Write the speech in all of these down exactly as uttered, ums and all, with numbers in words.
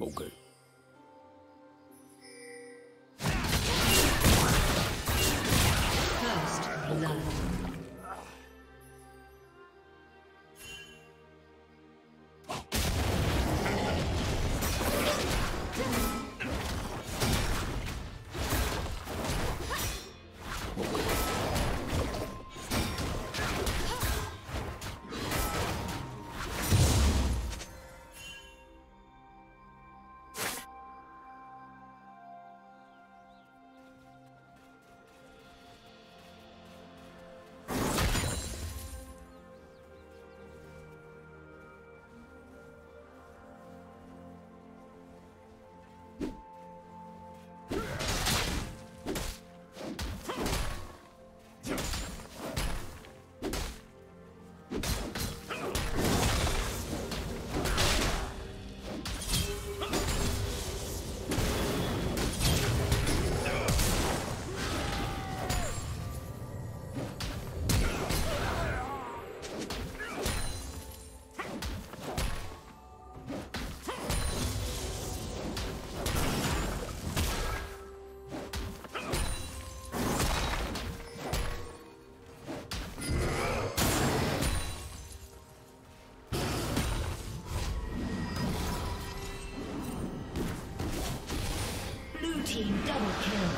冇計。 Double kill.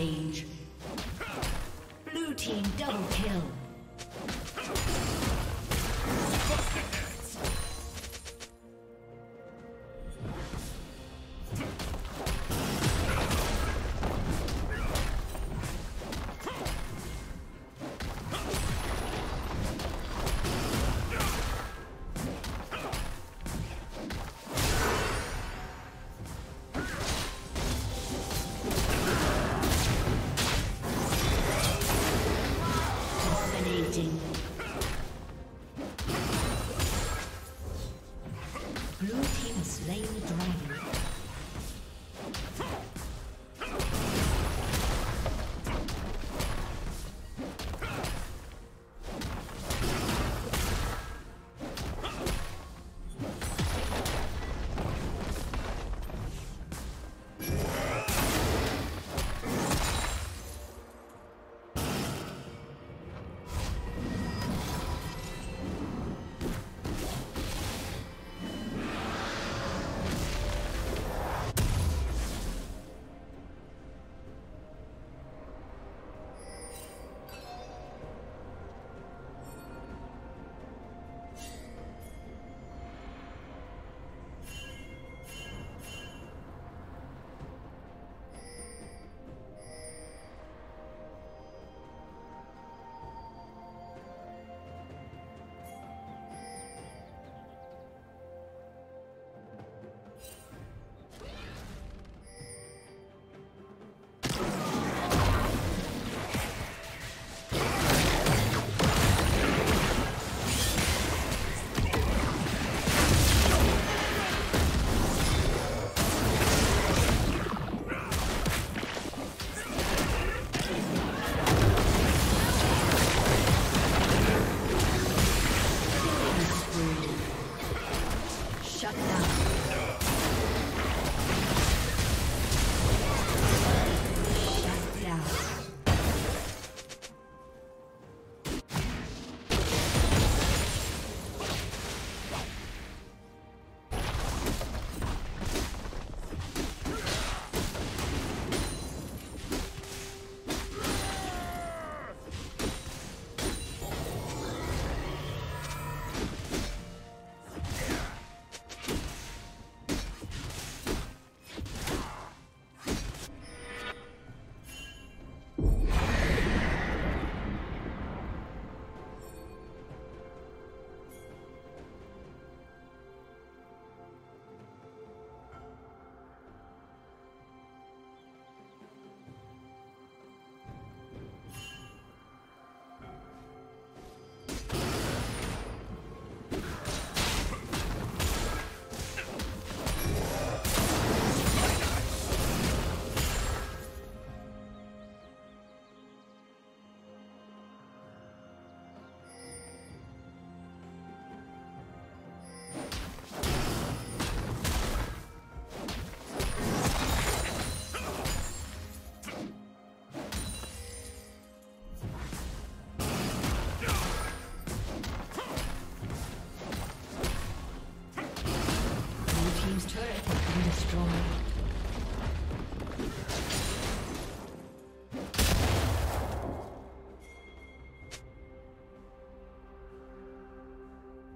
Rampage. Blue team double kill.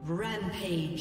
Rampage.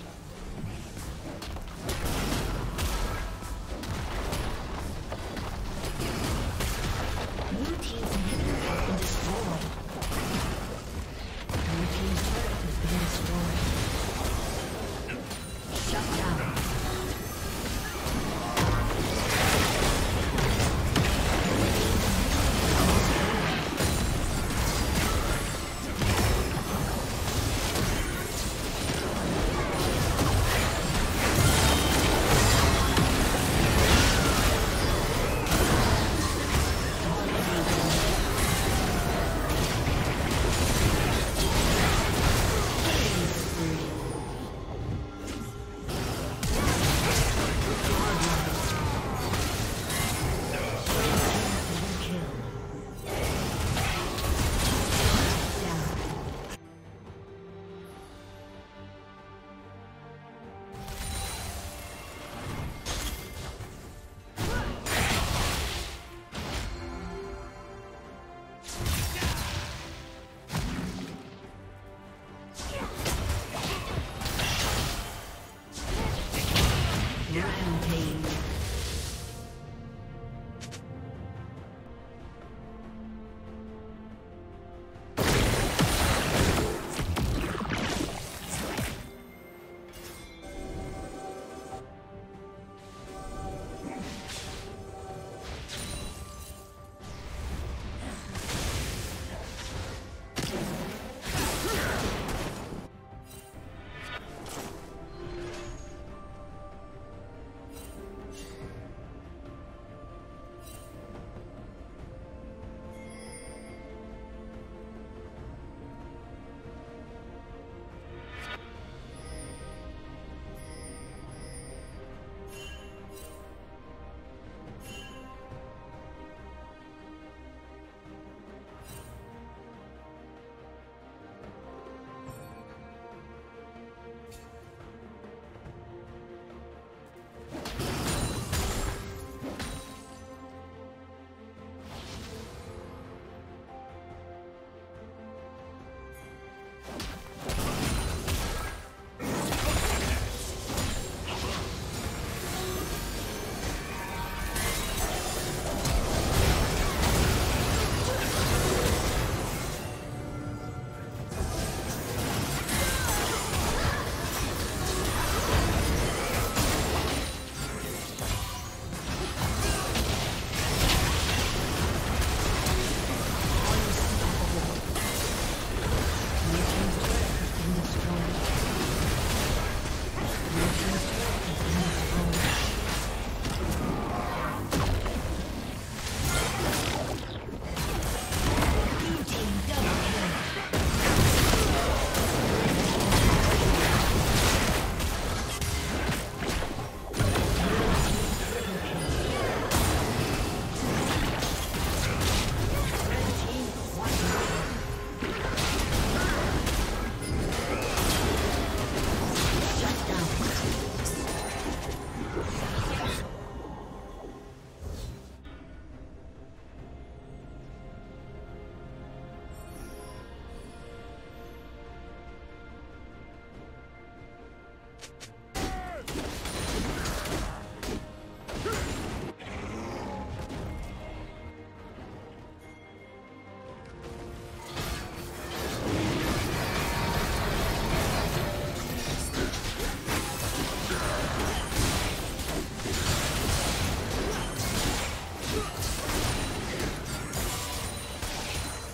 turret has been destroyed. Shut down.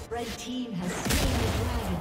Red team has slain the dragon.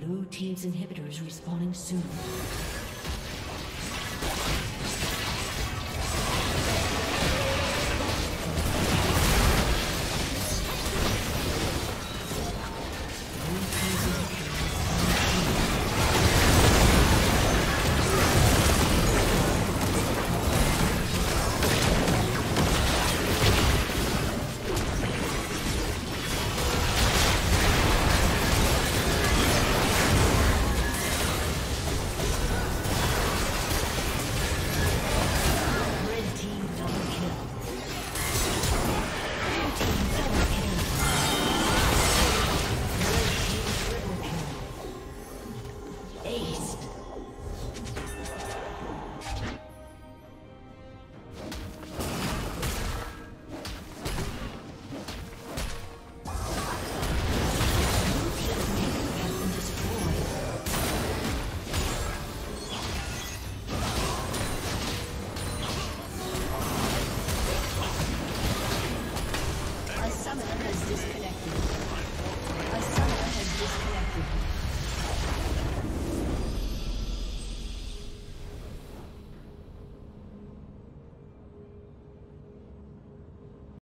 Blue team's inhibitors respawning soon.